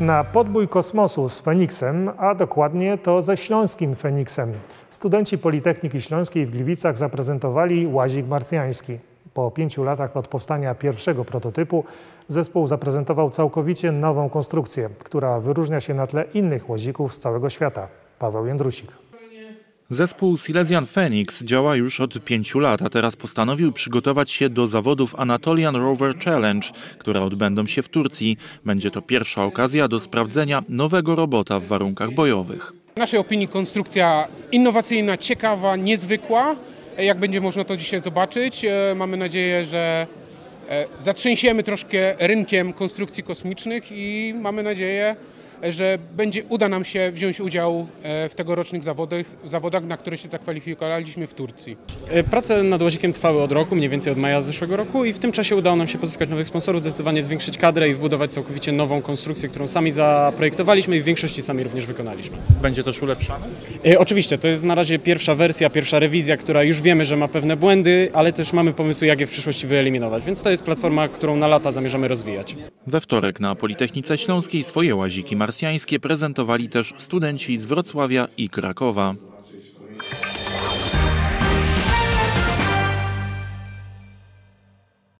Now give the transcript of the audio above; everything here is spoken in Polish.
na podbój kosmosu z Feniksem, a dokładnie to ze śląskim Feniksem. Studenci Politechniki Śląskiej w Gliwicach zaprezentowali łazik marsjański. Po 5 latach od powstania pierwszego prototypu zespół zaprezentował całkowicie nową konstrukcję, która wyróżnia się na tle innych łazików z całego świata. Paweł Jędrusik. Zespół Silesian Phoenix działa już od 5 lat, a teraz postanowił przygotować się do zawodów Anatolian Rover Challenge, które odbędą się w Turcji. Będzie to pierwsza okazja do sprawdzenia nowego robota w warunkach bojowych. W naszej opinii konstrukcja innowacyjna, ciekawa, niezwykła. Jak będzie można to dzisiaj zobaczyć, mamy nadzieję, że zatrzęsiemy troszkę rynkiem konstrukcji kosmicznych i mamy nadzieję, że uda nam się wziąć udział w tegorocznych zawodach, na które się zakwalifikowaliśmy w Turcji. Prace nad łazikiem trwały od roku, mniej więcej od maja zeszłego roku, i w tym czasie udało nam się pozyskać nowych sponsorów, zdecydowanie zwiększyć kadrę i wbudować całkowicie nową konstrukcję, którą sami zaprojektowaliśmy i w większości sami również wykonaliśmy. Będzie też ulepszane? Oczywiście, to jest na razie pierwsza wersja, pierwsza rewizja, która już wiemy, że ma pewne błędy, ale też mamy pomysły, jak je w przyszłości wyeliminować, więc to jest platforma, którą na lata zamierzamy rozwijać. We wtorek na Politechnice Śląskiej swoje łaziki marsjańskie prezentowali też studenci z Wrocławia i Krakowa.